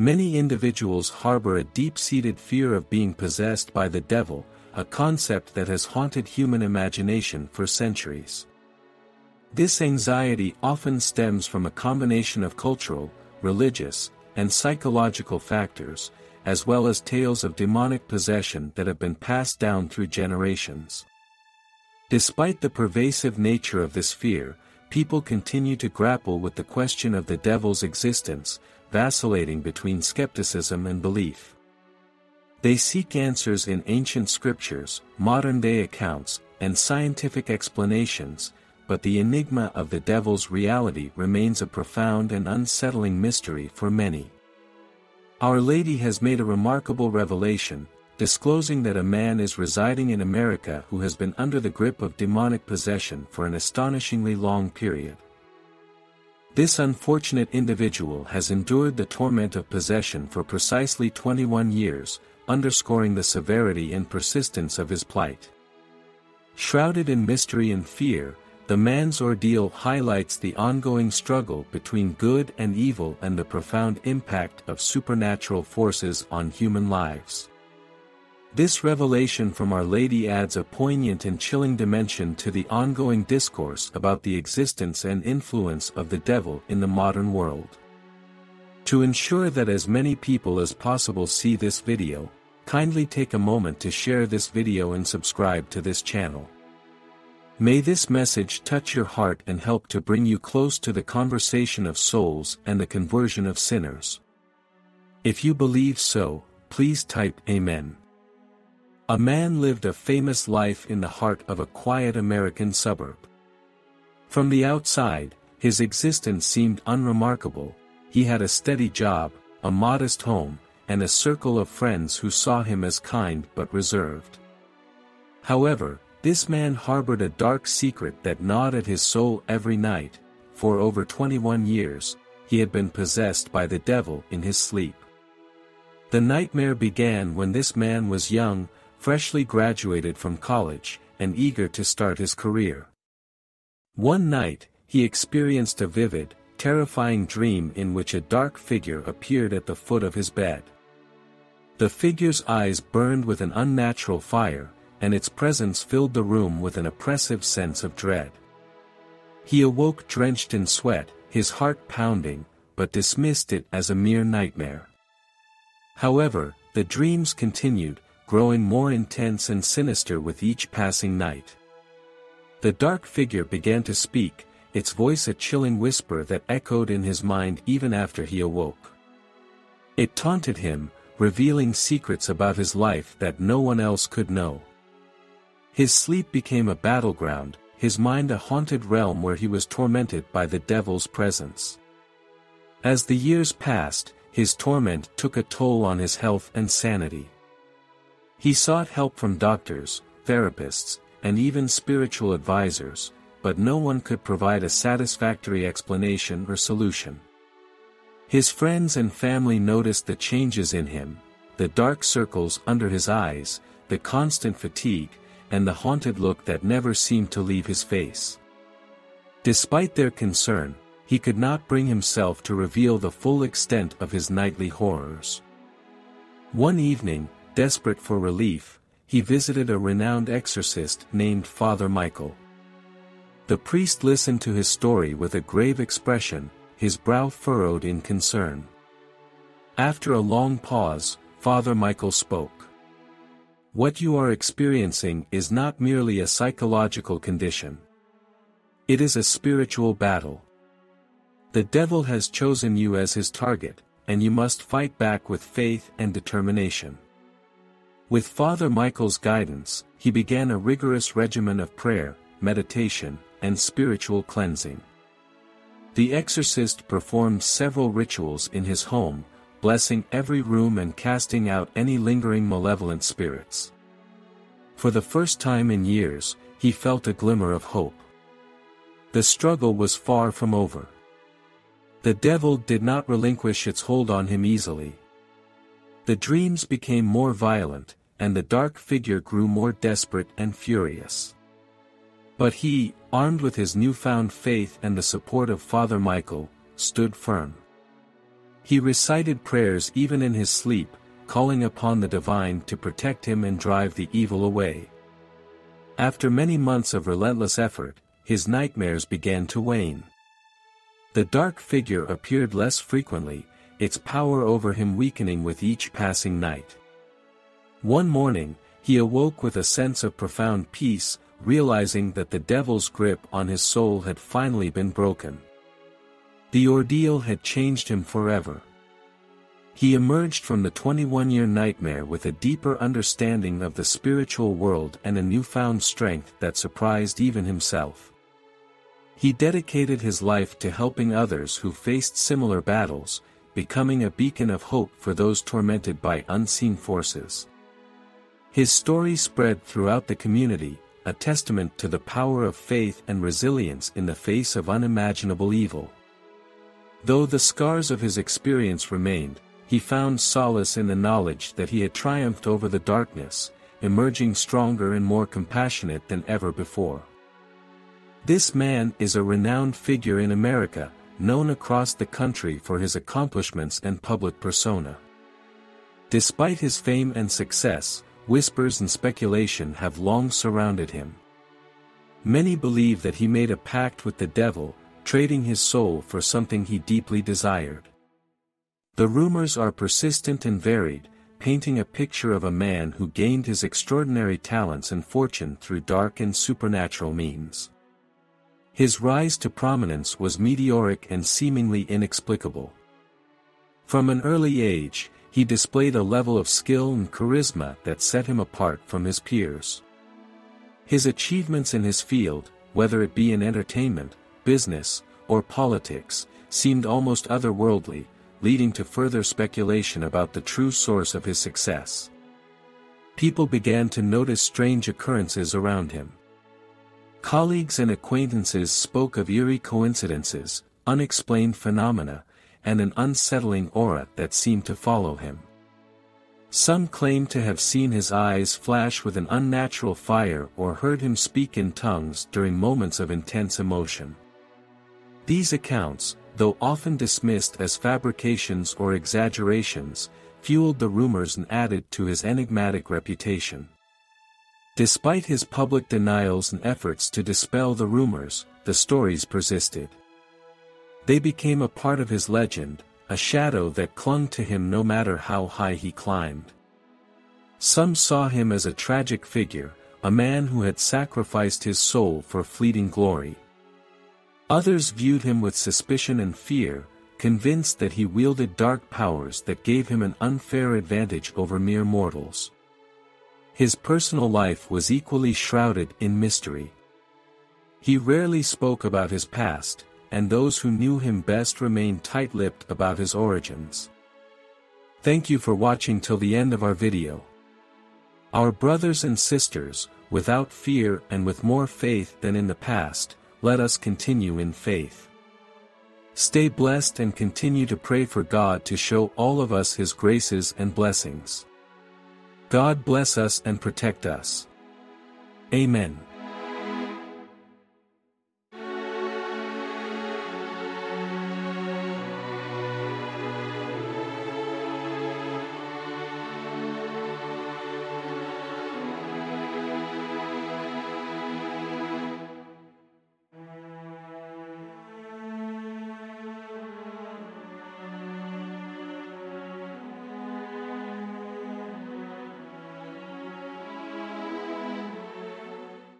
Many individuals harbor a deep-seated fear of being possessed by the devil, a concept that has haunted human imagination for centuries. This anxiety often stems from a combination of cultural, religious, and psychological factors, as well as tales of demonic possession that have been passed down through generations. Despite the pervasive nature of this fear, people continue to grapple with the question of the devil's existence, vacillating between skepticism and belief. They seek answers in ancient scriptures, modern-day accounts, and scientific explanations, but the enigma of the devil's reality remains a profound and unsettling mystery for many. Our Lady has made a remarkable revelation, disclosing that a man is residing in America who has been under the grip of demonic possession for an astonishingly long period. This unfortunate individual has endured the torment of possession for precisely 21 years, underscoring the severity and persistence of his plight. Shrouded in mystery and fear, the man's ordeal highlights the ongoing struggle between good and evil and the profound impact of supernatural forces on human lives. This revelation from Our Lady adds a poignant and chilling dimension to the ongoing discourse about the existence and influence of the devil in the modern world. To ensure that as many people as possible see this video, kindly take a moment to share this video and subscribe to this channel. May this message touch your heart and help to bring you close to the conversation of souls and the conversion of sinners. If you believe so, please type Amen. A man lived a famous life in the heart of a quiet American suburb. From the outside, his existence seemed unremarkable. He had a steady job, a modest home, and a circle of friends who saw him as kind but reserved. However, this man harbored a dark secret that gnawed at his soul every night. For over 21 years, he had been possessed by the devil in his sleep. The nightmare began when this man was young, freshly graduated from college, and eager to start his career. One night, he experienced a vivid, terrifying dream in which a dark figure appeared at the foot of his bed. The figure's eyes burned with an unnatural fire, and its presence filled the room with an oppressive sense of dread. He awoke drenched in sweat, his heart pounding, but dismissed it as a mere nightmare. However, the dreams continued, growing more intense and sinister with each passing night. The dark figure began to speak, its voice a chilling whisper that echoed in his mind even after he awoke. It taunted him, revealing secrets about his life that no one else could know. His sleep became a battleground, his mind a haunted realm where he was tormented by the devil's presence. As the years passed, his torment took a toll on his health and sanity. He sought help from doctors, therapists, and even spiritual advisors, but no one could provide a satisfactory explanation or solution. His friends and family noticed the changes in him, the dark circles under his eyes, the constant fatigue, and the haunted look that never seemed to leave his face. Despite their concern, he could not bring himself to reveal the full extent of his nightly horrors. One evening, desperate for relief, he visited a renowned exorcist named Father Michael. The priest listened to his story with a grave expression, his brow furrowed in concern. After a long pause, Father Michael spoke. "What you are experiencing is not merely a psychological condition. It is a spiritual battle. The devil has chosen you as his target, and you must fight back with faith and determination." With Father Michael's guidance, he began a rigorous regimen of prayer, meditation, and spiritual cleansing. The exorcist performed several rituals in his home, blessing every room and casting out any lingering malevolent spirits. For the first time in years, he felt a glimmer of hope. The struggle was far from over. The devil did not relinquish its hold on him easily. The dreams became more violent, and the dark figure grew more desperate and furious. But he, armed with his newfound faith and the support of Father Michael, stood firm. He recited prayers even in his sleep, calling upon the divine to protect him and drive the evil away. After many months of relentless effort, his nightmares began to wane. The dark figure appeared less frequently, its power over him weakening with each passing night. One morning, he awoke with a sense of profound peace, realizing that the devil's grip on his soul had finally been broken. The ordeal had changed him forever. He emerged from the 21-year nightmare with a deeper understanding of the spiritual world and a newfound strength that surprised even himself. He dedicated his life to helping others who faced similar battles, becoming a beacon of hope for those tormented by unseen forces. His story spread throughout the community, a testament to the power of faith and resilience in the face of unimaginable evil. Though the scars of his experience remained, he found solace in the knowledge that he had triumphed over the darkness, emerging stronger and more compassionate than ever before. This man is a renowned figure in America, known across the country for his accomplishments and public persona. Despite his fame and success, whispers and speculation have long surrounded him. Many believe that he made a pact with the devil, trading his soul for something he deeply desired. The rumors are persistent and varied, painting a picture of a man who gained his extraordinary talents and fortune through dark and supernatural means. His rise to prominence was meteoric and seemingly inexplicable. From an early age, he displayed a level of skill and charisma that set him apart from his peers. His achievements in his field, whether it be in entertainment, business, or politics, seemed almost otherworldly, leading to further speculation about the true source of his success. People began to notice strange occurrences around him. Colleagues and acquaintances spoke of eerie coincidences, unexplained phenomena, and an unsettling aura that seemed to follow him. Some claimed to have seen his eyes flash with an unnatural fire or heard him speak in tongues during moments of intense emotion. These accounts, though often dismissed as fabrications or exaggerations, fueled the rumors and added to his enigmatic reputation. Despite his public denials and efforts to dispel the rumors, the stories persisted. They became a part of his legend, a shadow that clung to him no matter how high he climbed. Some saw him as a tragic figure, a man who had sacrificed his soul for fleeting glory. Others viewed him with suspicion and fear, convinced that he wielded dark powers that gave him an unfair advantage over mere mortals. His personal life was equally shrouded in mystery. He rarely spoke about his past, and those who knew him best remained tight-lipped about his origins. Thank you for watching till the end of our video. Our brothers and sisters, without fear and with more faith than in the past, let us continue in faith. Stay blessed and continue to pray for God to show all of us His graces and blessings. God bless us and protect us. Amen.